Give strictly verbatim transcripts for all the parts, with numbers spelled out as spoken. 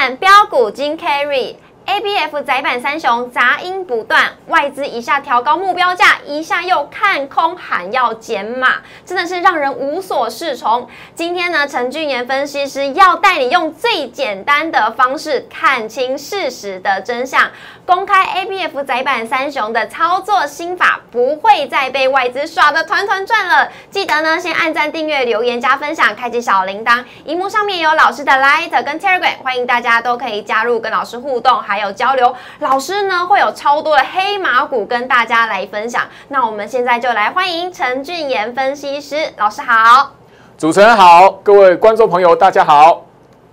看标股金 carry。 A B F 载板三雄杂音不断，外资一下调高目标价，一下又看空喊要减码，真的是让人无所适从。今天呢，陈俊言分析师要带你用最简单的方式看清事实的真相，公开 A B F 载板三雄的操作心法，不会再被外资耍得团团转了。记得呢，先按赞、订阅、留言、加分享，开启小铃铛。荧幕上面有老师的 Line 跟 Telegram， 欢迎大家都可以加入跟老师互动，还有。 有交流，老师呢会有超多的黑马股跟大家来分享。那我们现在就来欢迎陈俊言分析师，老师好，主持人好，各位观众朋友大家好。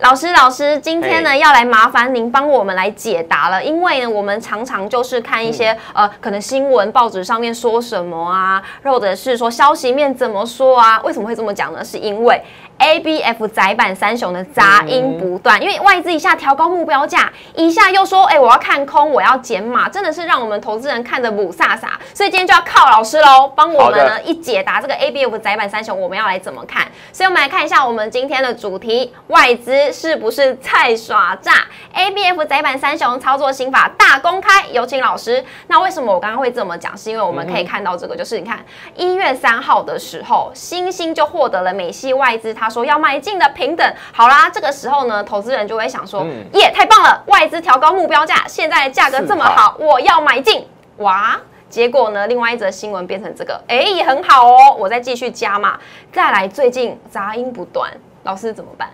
老师，老师，今天呢要来麻烦您帮我们来解答了，因为呢我们常常就是看一些、嗯、呃可能新闻报纸上面说什么啊，或者是说消息面怎么说啊？为什么会这么讲呢？是因为 A B F 载板三雄的杂音不断，嗯、因为外资一下调高目标价，一下又说哎、欸、我要看空，我要减码，真的是让我们投资人看得母煞煞。所以今天就要靠老师喽，帮我们呢一解答这个 A B F 载板三雄我们要来怎么看？所以我们来看一下我们今天的主题，外资 是不是在耍诈 ？A B F 载板三雄操作心法大公开，有请老师。那为什么我刚刚会这么讲？是因为我们可以看到这个，就是你看一月三号的时候，星星就获得了美系外资他说要买进的平等。好啦，这个时候呢，投资人就会想说，嗯、耶，太棒了，外资调高目标价，现在的价格这么好，我要买进。哇！ 结果呢？另外一则新闻变成这个，哎，也很好哦，我再继续加嘛。再来，最近杂音不断，老师怎么办？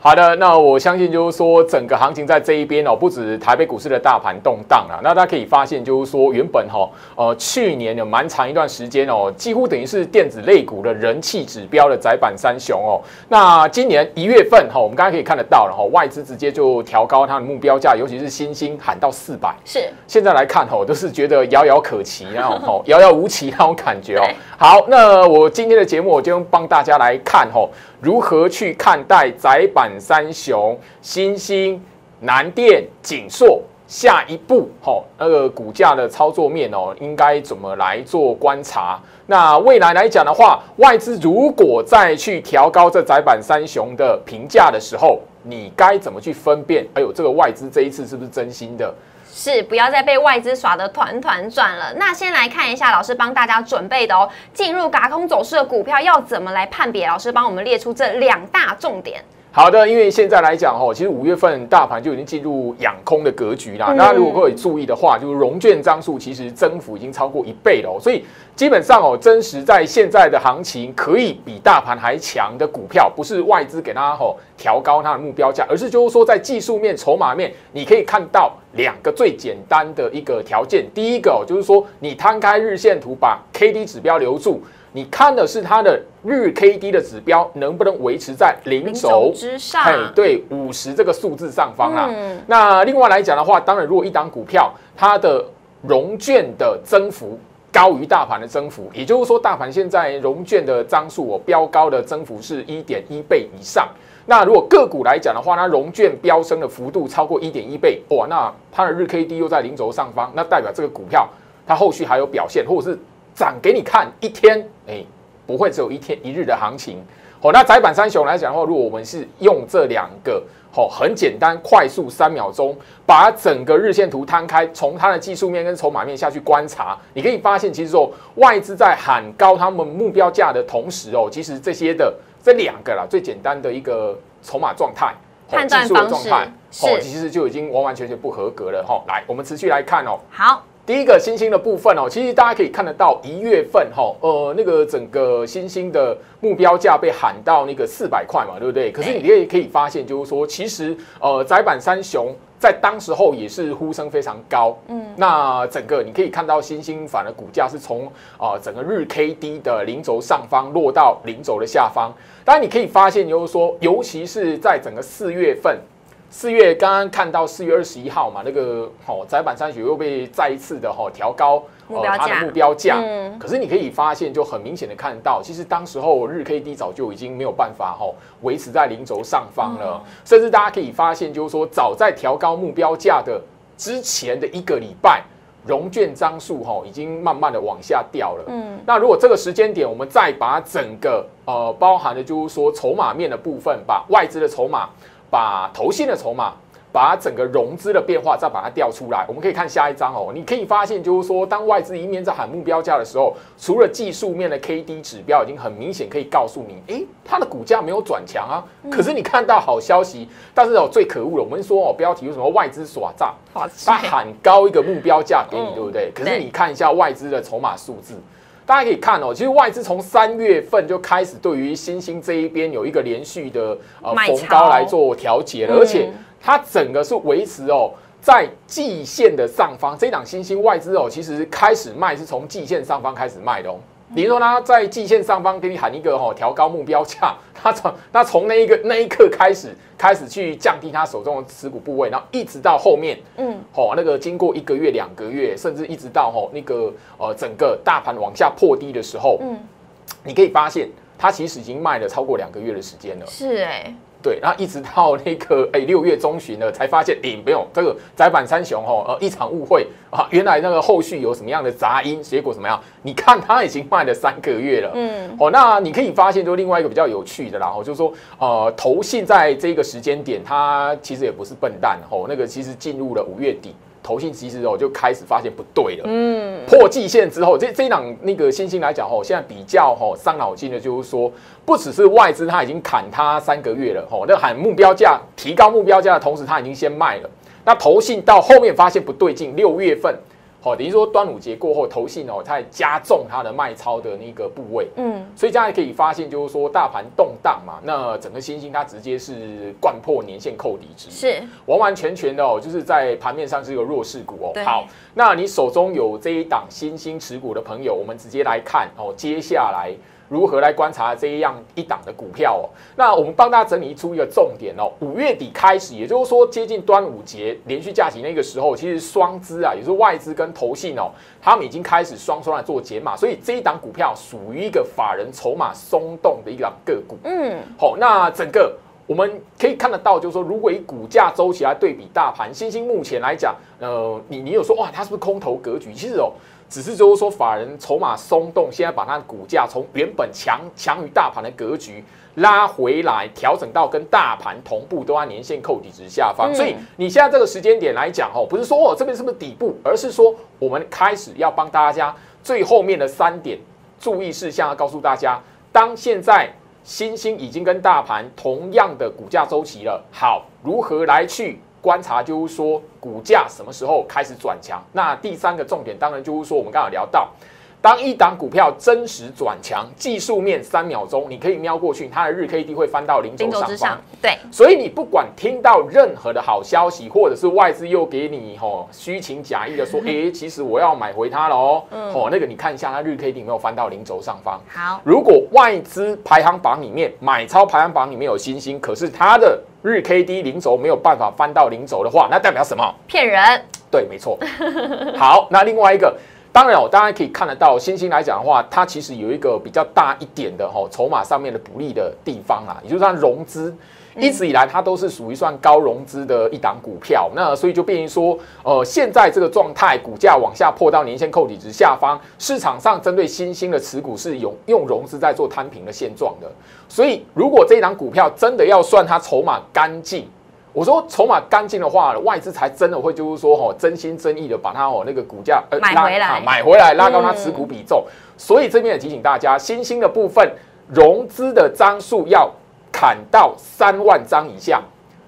好的，那我相信就是说，整个行情在这一边哦，不止台北股市的大盘动荡啊，那大家可以发现，就是说原本哈、哦，呃，去年有蛮长一段时间哦，几乎等于是电子类股的人气指标的载板三雄哦。那今年一月份哈、哦，我们刚才可以看得到，然后外资直接就调高它的目标价，尤其是新兴喊到四百，是现在来看哦，都是觉得遥遥可期，然后哦，遥遥无期那种感觉哦。好，那我今天的节目我就帮大家来看哦。 如何去看待载板三雄、新兴、南电、景硕下一步？哦，那个股价的操作面哦，应该怎么来做观察？那未来来讲的话，外资如果再去调高这载板三雄的评价的时候，你该怎么去分辨？哎呦，这个外资这一次是不是真心的？ 是，不要再被外资耍得团团转了。那先来看一下老师帮大家准备的哦，进入軋空走势的股票要怎么来判别？老师帮我们列出这两大重点。 好的，因为现在来讲哦，其实五月份大盘就已经进入养空的格局啦。那如果各位注意的话，就是融券张数其实增幅已经超过一倍了、哦，所以基本上哦，真实在现在的行情可以比大盘还强的股票，不是外资给它哦调高它的目标价，而是就是说在技术面、筹码面，你可以看到两个最简单的一个条件。第一个、哦、就是说你摊开日线图，把 K D 指标留住。 你看的是它的日 K D 的指标能不能维持在零轴之上？哎，对，五十这个数字上方啦。嗯、那另外来讲的话，当然，如果一档股票它的融券的增幅高于大盘的增幅，也就是说，大盘现在融券的张数哦标高的增幅是 一点一 倍以上。那如果个股来讲的话，它融券飙升的幅度超过 一点一 倍，哇，那它的日 K D 又在零轴上方，那代表这个股票它后续还有表现，或者是。 涨给你看一天，哎、欸，不会只有一天一日的行情。好、哦，那载板三雄来讲的话，如果我们是用这两个，好、哦，很简单，快速三秒钟把整个日线图摊开，从它的技术面跟筹码面下去观察，你可以发现，其实说外资在喊高他们目标价的同时哦，其实这些的这两个啦，最简单的一个筹码状态、哦、技术的状态，哦，其实就已经完完全全不合格了哈、哦。来，我们持续来看哦。好。 第一个新兴的部分哦，其实大家可以看得到，一月份哈、哦，呃，那个整个新兴的目标价被喊到那个四百块嘛，对不对？可是你也可以发现，就是说，其实呃，载板三雄在当时候也是呼声非常高，嗯，那整个你可以看到新兴反而股价是从啊、呃、整个日 K D 的零轴上方落到零轴的下方。当然你可以发现，就是说，尤其是在整个四月份。 四月刚刚看到四月二十一号嘛，那个哦，载板三雄又被再一次的哦调高呃它的目标价，嗯、可是你可以发现就很明显的看到，其实当时候日 K D 早就已经没有办法哦维持在零轴上方了，嗯、甚至大家可以发现就是说，早在调高目标价的之前的一个礼拜，融券张数哦已经慢慢的往下掉了。嗯，那如果这个时间点我们再把整个呃包含的就是说筹码面的部分，把外资的筹码。 把投信的筹码，把整个融资的变化再把它调出来。我们可以看下一张哦，你可以发现就是说，当外资一面在喊目标价的时候，除了技术面的 K D 指标已经很明显可以告诉你，哎，它的股价没有转强啊。可是你看到好消息，但是哦，最可恶的，我们说哦，标题为什么外资耍诈？它喊高一个目标价给你，对不对？可是你看一下外资的筹码数字。大家可以看哦，其实外资从三月份就开始对于新兴这一边有一个连续的呃逢高来做调节了，而且它整个是维持哦在季线的上方，这档新兴外资哦其实开始卖是从季线上方开始卖的哦。比如说呢，在季线上方给你喊一个哦调高目标价，它从它从那一个那一刻开始开始去降低它手中的持股部位，然后一直到后面，嗯，哦那个经过一个月、两个月，甚至一直到哦那个呃整个大盘往下破低的时候，嗯，你可以发现它其实已经卖了超过两个月的时间了，是哎。对，然后一直到那个哎六月中旬呢，才发现哎没有这个窄板三雄哦，呃一场误会啊，原来那个后续有什么样的杂音，结果怎么样？你看它已经卖了三个月了，嗯，哦，那你可以发现就另外一个比较有趣的啦，哦，就是说呃投信在这个时间点，它其实也不是笨蛋哦，那个其实进入了五月底。投信其实哦就开始发现不对了，嗯，破季线之后，这这一档那个新兴来讲哦，现在比较哦伤脑筋的就是说，不只是外资它已经砍它三个月了哦，那喊目标价提高目标价的同时，它已经先卖了。那投信到后面发现不对劲，六月份哦，等于说端午节过后，投信哦它加重它的卖超的那个部位，嗯，所以大家可以发现就是说大盘动荡嘛，那整个新兴它直接是灌破年线扣底值，是完完全全的哦，就是在盘面上是一个弱势股哦。好，那你手中有这一档新兴持股的朋友，我们直接来看哦，接下来如何来观察这样一档的股票哦？那我们帮大家整理出一个重点哦。五月底开始，也就是说接近端午节连续假期那个时候，其实双资啊，也就是外资跟投信哦，他们已经开始双双来做解码，所以这一档股票属于一个法人筹码松动的一档个股。嗯，好，那整个。我们可以看得到，就是说，如果以股价周期来对比大盘，新兴目前来讲，呃，你你有说哇，它是不是空头格局？其实哦，只是就是说法人筹码松动，现在把它的股价从原本强强于大盘的格局拉回来，调整到跟大盘同步，都在年线扣底值下方。所以你现在这个时间点来讲哦，不是说哦这边是不是底部，而是说我们开始要帮大家最后面的三点注意事项，要告诉大家，当现在。新兴已经跟大盘同样的股价周期了，好，如何来去观察？就是说股价什么时候开始转强？那第三个重点，当然就是说我们刚才聊到，当一档股票真实转强，技术面三秒钟，你可以瞄过去，它的日 K D 会翻到零轴上方。对，所以你不管听到任何的好消息，或者是外资又给你吼虚情假意的说，哎，其实我要买回它了哦，哦，那个你看一下，它日 K D 有没有翻到零轴上方？好，如果外资排行榜里面买超排行榜里面有新兴，可是它的日 K D 零轴没有办法翻到零轴的话，那代表什么？骗人。对，没错。好，那另外一个。当然哦，大家可以看得到，新兴来讲的话，它其实有一个比较大一点的吼、哦、筹码上面的不利的地方啦、啊，也就是它融资一直以来它都是属于算高融资的一档股票，那所以就变成说，呃，现在这个状态，股价往下破到年线扣底值下方，市场上针对新兴的持股是用用融资在做摊平的现状的，所以如果这一档股票真的要算它筹码干净。我说筹码干净的话，外资才真的会就是说吼、哦，真心真意的把它哦那个股价、呃、买回来、啊，买回来拉高它持股比重。嗯、所以这边也提醒大家，新兴的部分融资的张数要砍到三万张以下，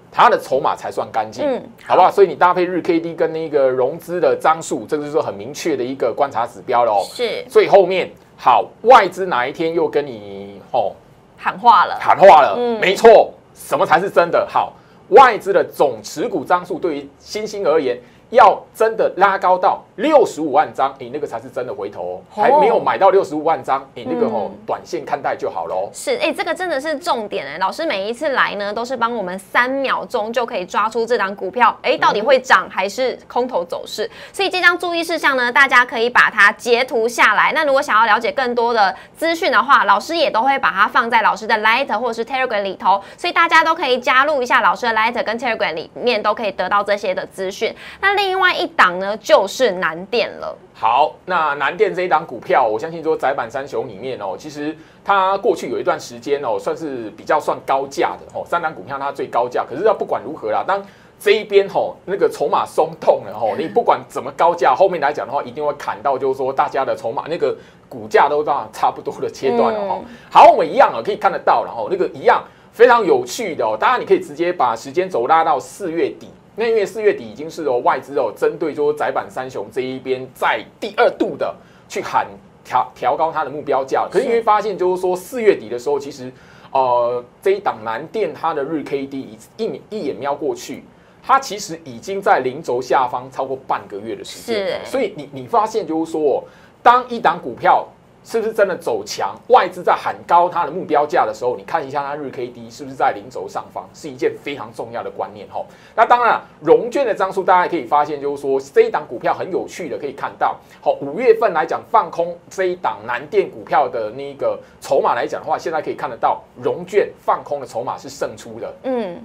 它的筹码才算干净，嗯、好不好？所以你搭配日 K D 跟那个融资的张数，这就是很明确的一个观察指标了哦。是，所以后面好，外资哪一天又跟你哦喊话了？喊话了，嗯、没错，什么才是真的好？外资的总持股张数对于新兴而言，要真的拉高到六十五万张，你那个才是真的回头、哦，还没有买到六十五万张，你那个哦，短线看待就好喽。是，哎，这个真的是重点哎、欸，老师每一次来呢，都是帮我们三秒钟就可以抓出这档股票，哎，到底会涨还是空头走势？所以这张注意事项呢，大家可以把它截图下来。那如果想要了解更多的资讯的话，老师也都会把它放在老师的 Line 或者是 Telegram 里头，所以大家都可以加入一下老师的 Line 跟 Telegram 里面，都可以得到这些的资讯。那另外一档呢，就是南电了。好，那南电这一档股票，我相信说窄板三雄里面哦，其实它过去有一段时间哦，算是比较算高价的哦，三档股票它最高价。可是它不管如何啦，当这一边吼、哦、那个筹码松动了吼、哦，你不管怎么高价，后面来讲的话一定会砍到，就是说大家的筹码那个股价都到差不多的阶段了吼、哦。好，我们一样啊，可以看得到然后、哦、那个一样非常有趣的哦，当然你可以直接把时间轴拉到四月底。那因为四月底已经是哦外资哦针对说载板三雄这一边在第二度的去喊调调高它的目标价，可是因为发现就是说四月底的时候，其实呃这一档南电它的日 K D 一一眼瞄过去，它其实已经在零轴下方超过半个月的时间，所以你你发现就是说、哦，当一档股票是不是真的走强，外资在喊高它的目标价的时候，你看一下它日 K D 是不是在零轴上方，是一件非常重要的观念吼。那当然，融券的张数大家也可以发现，就是说这一档股票很有趣的，可以看到，好，五月份来讲放空这一档南电股票的那个筹码来讲的话，现在可以看得到融券放空的筹码是胜出的，嗯，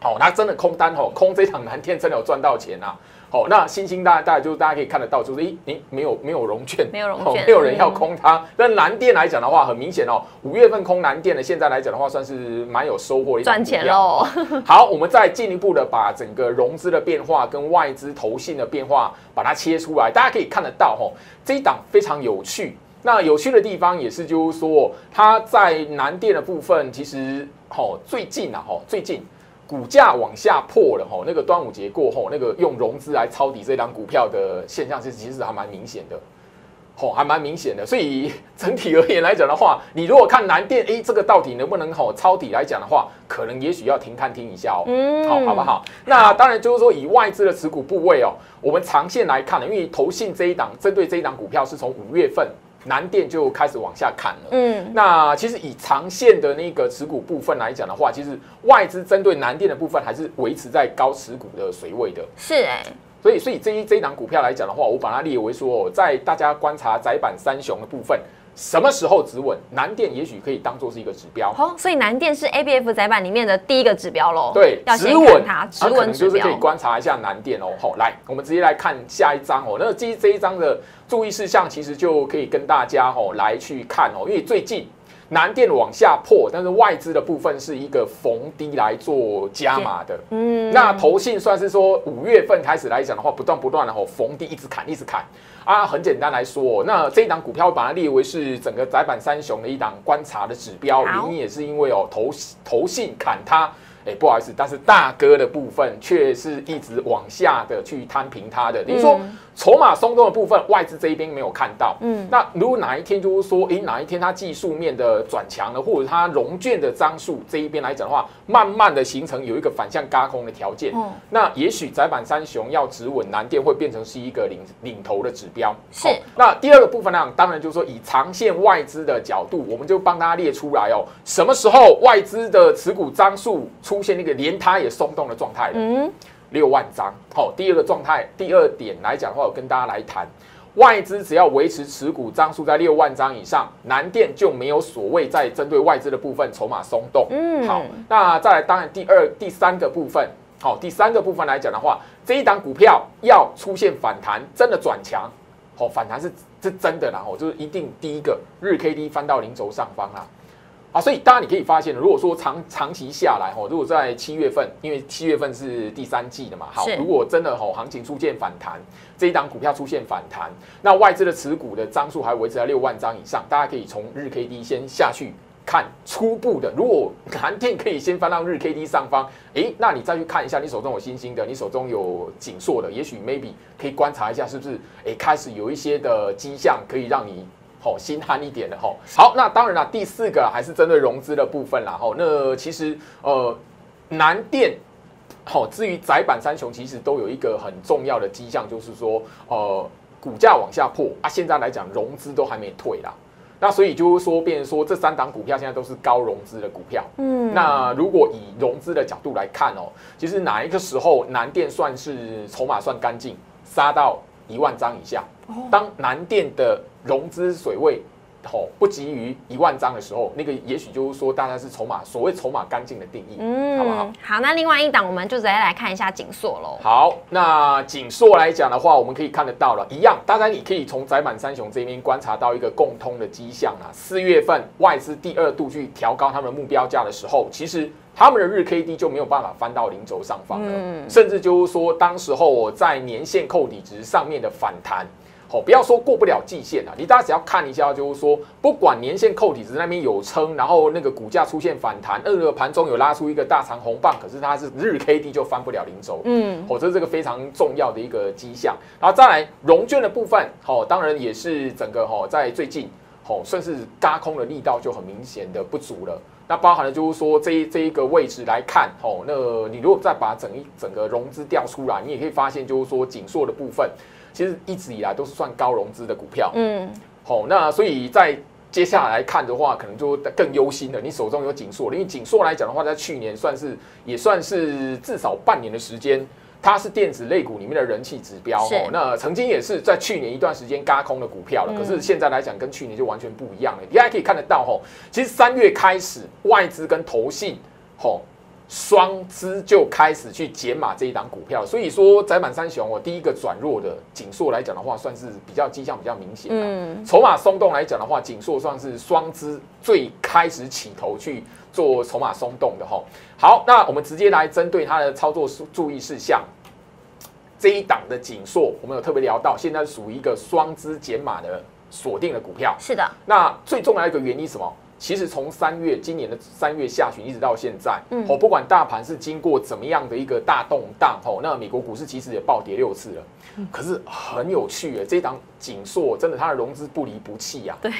好，那真的空单吼，空这一档南电真的有赚到钱啊。哦，那星星大大就是大家可以看得到，就是咦，你没有没有融券，没有融券，没有人要空它。但南电来讲的话，很明显哦，五月份空南电的，现在来讲的话，算是蛮有收获，赚钱喽。好，我们再进一步的把整个融资的变化跟外资投信的变化把它切出来，大家可以看得到哦，这一档非常有趣。那有趣的地方也是，就是说它在南电的部分，其实哦，最近啊，哦，最近。股价往下破了吼，那个端午节过后，那个用融资来抄底这档股票的现象是其实还蛮明显的，吼，还蛮明显的。所以整体而言来讲的话，你如果看南电，哎，这个到底能不能吼抄底来讲的话，可能也许要停看听一下哦，好，好不好？那当然就是说以外资的持股部位哦，我们长线来看，因为投信这一档针对这一档股票是从五月份。南电就开始往下砍了。嗯，那其实以长线的那个持股部分来讲的话，其实外资针对南电的部分还是维持在高持股的水位的。是哎、欸，所以所以这一这一档股票来讲的话，我把它列为说，在大家观察载板三雄的部分，什么时候止稳，南电也许可以当做是一个指标。好、哦，所以南电是 A B F 载板里面的第一个指标喽。对，要先看它止稳指标。啊、可能就是可以观察一下南电哦。好、哦，来，我们直接来看下一张哦。那这这一张的。注意事项其实就可以跟大家吼、哦、来去看哦，因为最近南电往下破，但是外资的部分是一个逢低来做加码的，嗯，那投信算是说五月份开始来讲的话，不断不断的吼、哦、逢低一直砍一直砍啊，很简单来说、哦，那这一档股票把它列为是整个载板三雄的一档观察的指标，原因也是因为哦投投信砍它。哎，不好意思，但是大哥的部分却是一直往下的去摊平它的。你说筹码松动的部分，外资这一边没有看到。嗯，那如果哪一天就是说，哎，哪一天它技术面的转强了，或者它融券的张数这一边来讲的话，慢慢的形成有一个反向轧空的条件。哦，那也许载板三雄要止稳，南电会变成是一个领领头的指标。是。那第二个部分呢，当然就是说以长线外资的角度，我们就帮大家列出来哦，什么时候外资的持股张数出。出现那个连它也松动的状态了，六万张。好，第二个状态，第二点来讲的话，我跟大家来谈，外资只要维持持股张数在六万张以上，南电就没有所谓在针对外资的部分筹码松动。嗯，好，那再来，当然第二、第三个部分，好，第三个部分来讲的话，这一档股票要出现反弹，真的转强，好，反弹是是真的啦，哦，就是一定第一个日 K D 翻到零轴上方啦。啊，所以当然你可以发现，如果说长长期下来吼、哦，如果在七月份，因为七月份是第三季的嘛，好，如果真的吼、哦、行情出现反弹，这一档股票出现反弹，那外资的持股的张数还维持在六万张以上，大家可以从日 K D 先下去看初步的，如果南电可以先翻到日 K D 上方，诶，那你再去看一下你手中有星星的，你手中有景硕的，也许 maybe 可以观察一下是不是诶开始有一些的迹象可以让你。哦，心寒一点的吼。好，那当然啦，第四个还是针对融资的部分啦吼。那其实呃，南电，好，至于载板三雄，其实都有一个很重要的迹象，就是说呃，股价往下破啊，现在来讲融资都还没退啦。那所以就是说，变成说这三档股票现在都是高融资的股票。嗯，那如果以融资的角度来看哦，其实哪一个时候南电算是筹码算干净，杀到一万张以下？当南电的融资水位哦不急于一万张的时候，那个也许就是说大家是筹码所谓筹码干净的定义，嗯，好不好？好，那另外一档我们就直接来看一下景硕喽。好，那景硕来讲的话，我们可以看得到了，一样，大家你可以从载满三雄这边观察到一个共通的迹象啊。四月份外资第二度去调高他们的目标价的时候，其实他们的日 K D 就没有办法翻到零轴上方了，嗯、甚至就是说当时候我在年线扣底值上面的反弹。 哦，不要说过不了季线啊，你大家只要看一下，就是说，不管年线扣底值那边有撑，然后那个股价出现反弹，二个盘中有拉出一个大长红棒，可是它是日 K D 就翻不了零轴，嗯，哦，这是这个非常重要的一个迹象。然后再来融券的部分，哦，当然也是整个哦，在最近哦，算是轧空的力道就很明显的不足了。 那包含了就是说这一这一个位置来看，哦，那你如果再把整一整个融资调出来，你也可以发现就是说景硕的部分，其实一直以来都是算高融资的股票，嗯，好，那所以在接下来看的话，可能就更忧心了。你手中有景硕，因为景硕来讲的话，在去年算是也算是至少半年的时间。 它是电子类股里面的人气指标哦，那曾经也是在去年一段时间轧空的股票了，可是现在来讲跟去年就完全不一样了。大家可以看得到哦，其实三月开始外资跟投信哦双资就开始去减码这一档股票，所以说载满三雄哦，第一个转弱的景硕来讲的话，算是比较迹象比较明显。嗯，筹码松动来讲的话，景硕算是双资最开始起头去。 做筹码松动的哈，好，那我们直接来针对它的操作注意事项。这一档的景硕，我们有特别聊到，现在属于一个双资减码的锁定的股票。是的。那最重要一个原因是什么？其实从三月今年的三月下旬一直到现在，嗯，哦，不管大盘是经过怎么样的一个大动荡，哦，那美国股市其实也暴跌六次了。可是很有趣欸，这一档景硕真的它的融资不离不弃呀。对。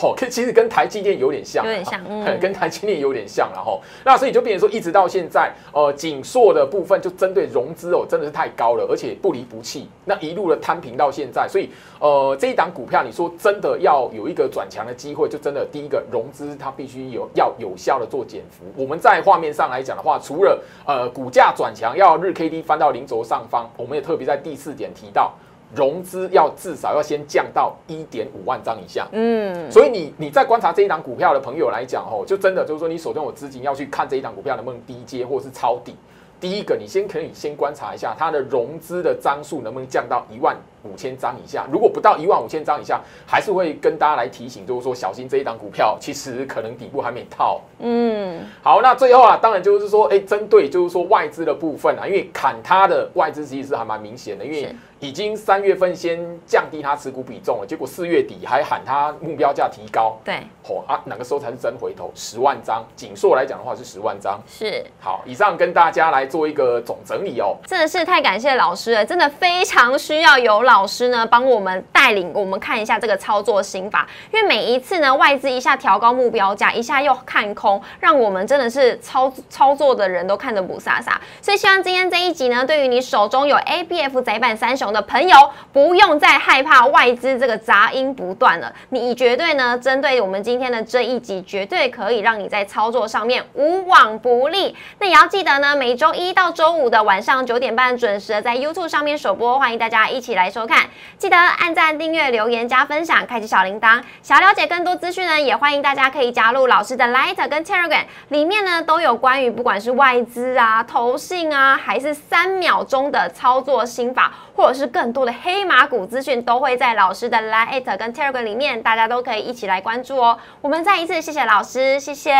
哦，其实跟台积电有点像，有点像，嗯，跟台积电有点像了哈。那所以就变成说，一直到现在，呃，景硕的部分就针对融资哦，真的是太高了，而且不离不弃，那一路的摊平到现在。所以，呃，这一档股票，你说真的要有一个转强的机会，就真的第一个融资它必须有要有效的做减幅。我们在画面上来讲的话，除了呃股价转强要日 K D 翻到零轴上方，我们也特别在第四点提到。 融资要至少要先降到 一点五万张以下，嗯，所以你你在观察这一档股票的朋友来讲，哦，就真的就是说你手中有资金要去看这一档股票能不能低接或是抄底。第一个，你先可以先观察一下它的融资的张数能不能降到一万五千张以下。如果不到一万五千张以下，还是会跟大家来提醒，就是说小心这一档股票，其实可能底部还没套。嗯，好，那最后啊，当然就是说，哎，针对就是说外资的部分啊，因为砍它的外资其实是还蛮明显的，因为。 已经三月份先降低它持股比重了，结果四月底还喊它目标价提高。对，哦啊，哪个时候才是真回头？十万张，景硕来讲的话是十万张。是，好，以上跟大家来做一个总整理哦。真的是太感谢老师了，真的非常需要有老师呢帮我们带领我们看一下这个操作心法，因为每一次呢外资一下调高目标价，一下又看空，让我们真的是操操作的人都看得不颯颯。所以希望今天这一集呢，对于你手中有 A B F 载板三雄。 的朋友不用再害怕外资这个杂音不断了，你绝对呢针对我们今天的这一集，绝对可以让你在操作上面无往不利。那也要记得呢，每周一到周五的晚上九点半准时在 YouTube 上面首播，欢迎大家一起来收看。记得按赞、订阅、留言、加分享，开启小铃铛。想要了解更多资讯呢，也欢迎大家可以加入老师的 Line 跟 Telegram， 里面呢都有关于不管是外资啊、投信啊，还是三秒钟的操作心法，或者是。 更多的黑马股资讯都会在老师的 Line 跟 Telegram 里面，大家都可以一起来关注哦。我们再一次谢谢老师，谢谢，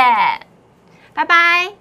拜拜。